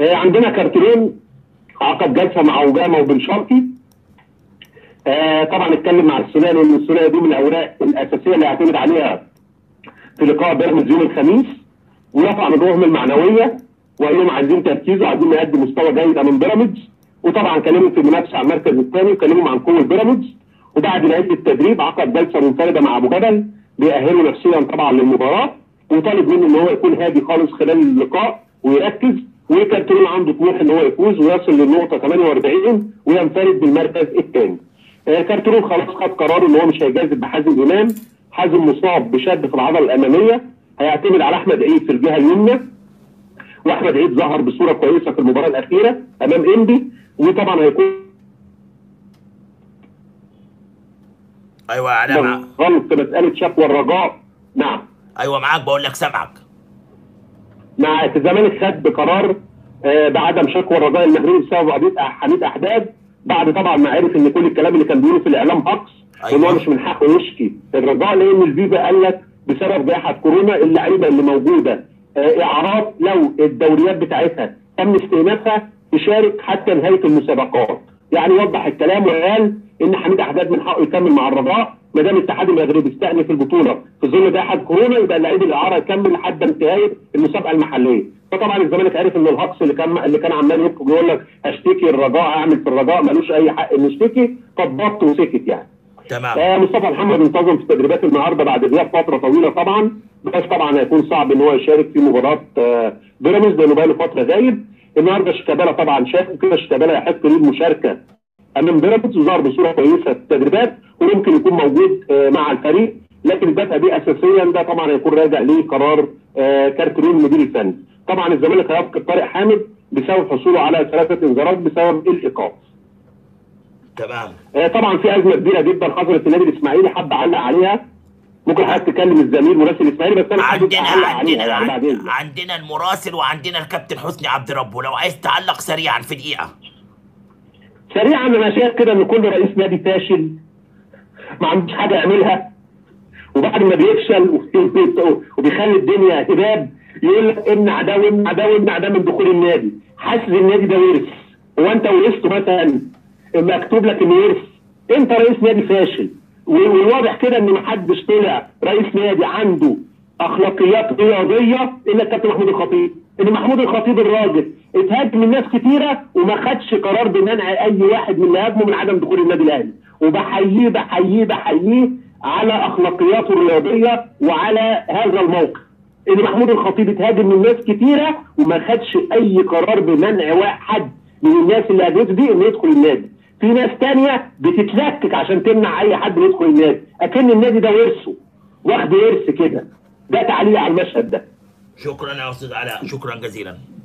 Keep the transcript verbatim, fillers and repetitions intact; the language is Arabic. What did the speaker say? عندنا كارتيرون عقد جلسه مع أوجامة وبن شرقي. آه طبعا اتكلم مع الثنائي لان الثنائي دي من الاوراق الاساسيه اللي هيعتمد عليها في لقاء بيراميدز يوم الخميس، ورفع نجومهم المعنويه وقال لهم عايزين تركيز وعايزين نقدم مستوى جيد امام بيراميدز، وطبعا كلمهم في المنافسه على المركز الثاني وكلمهم عن قوه بيراميدز. وبعد نهايه التدريب عقد جلسه منفرده مع ابو جبل بيأهله نفسيا طبعا للمباراه، وطالب منه ان هو يكون هادي خالص خلال اللقاء ويركز، وكارتيرون عنده طموح ان هو يفوز ويصل للنقطه ثمانية وأربعين وينفرد بالمركز الثاني. كارتيرون خلاص خد قراره ان هو مش هيجازف بحازم امام، حازم مصاب بشد في العضله الاماميه، هيعتمد على احمد عيد في الجهه اليمنى، واحمد عيد ظهر بصوره كويسه في المباراه الاخيره امام أنبي، وطبعا هيكون ايوه يا علاء غلط في مساله شكوى الرجاء. نعم ايوه معاك، بقول لك سامعك. معاك. الزمالك خد بقرار بعدم شكوى الرجاء المغربي بسبب قضيه حميد أحداد، بعد طبعا ما عرف ان كل الكلام اللي كان بيقوله في الاعلام هقص، وان هو مش من حقه يشكي الرجاء، لان الفيفا قال لك بسبب جائحه كورونا اللعيبه اللي موجوده اعارات لو الدوريات بتاعتها تم استئنافها تشارك حتى نهايه المسابقات. يعني وضح الكلام وقال ان حميد أحداد من حقه يكمل مع الرجاء ما دام الاتحاد المغربي استأنف البطوله في ظل جائحه كورونا، يبقى اللعيب الاعاره يكمل لحد انتهاء المسابقه المحليه. فطبعا الزمالك عارف ان الهقص اللي كان اللي كان عمال يبكي يقول لك هشتكي الرجاء اعمل في الرجاء مالوش اي حق انه يشتكي، فضبط وسكت يعني. تمام. آه مصطفى محمد انتظم في تدريبات النهارده بعد غياب فتره طويله طبعا، بس طبعا هيكون صعب ان هو يشارك في مباراه آه بيراميدز لانه بقى له فتره غايب. النهارده شيكابالا طبعا شافوا كده شيكابالا يحق له المشاركه امام بيراميدز وظهر بصوره كويسه في التدريبات وممكن يكون موجود آه مع الفريق، لكن البدء بيه اساسيا ده طبعا هيكون راجع لقرار آه كارتيرون المدير الفني. طبعا الزمالك هيفقد طارق حامد بسبب حصوله على ثلاثه انذارات بسبب الايقاف. تمام. آه طبعا في ازمه كبيره جدا حصلت في نادي الاسماعيلي، حد علق عليها، ممكن حضرتك تكلم الزميل مراسل الاسماعيلي بس انا عندنا عندنا يعني عندنا, عندنا المراسل وعندنا الكابتن حسني عبد ربه، لو عايز تعلق سريعا في دقيقه. سريعا انا شايف كده ان كل رئيس نادي فاشل ما عندوش حاجه يعملها، وبعد ما بيفشل وبيخلي الدنيا هباب يقول لك امنع ده وامنع ده وامنع ده من دخول النادي. حاسس النادي ده ورث، هو انت ورثته مثلا؟ مكتوب لك انه ورث؟ انت رئيس نادي فاشل، والواضح كده ان محدش طلع رئيس نادي عنده اخلاقيات رياضيه الا الكابتن محمود الخطيب. ان محمود الخطيب الراجل اتهاجم من ناس كتيره وما خدش قرار بمنع اي واحد من اللي هاجمه من عدم دخول النادي الاهلي، وبحييه بحييه بحييه على اخلاقياته الرياضيه وعلى هذا الموقف. ان محمود الخطيب اتهاجم من ناس كتيره وما خدش اي قرار بمنع واحد من الناس اللي هاجمته دي انه يدخل النادي. في ناس ثانيه بتتلكك عشان تمنع اي حد يدخل النادي، اكن النادي ده ورثه، واخد ورث كده. ده تعليق على المشهد ده. شكرا يا استاذ علاء، شكرا جزيلا.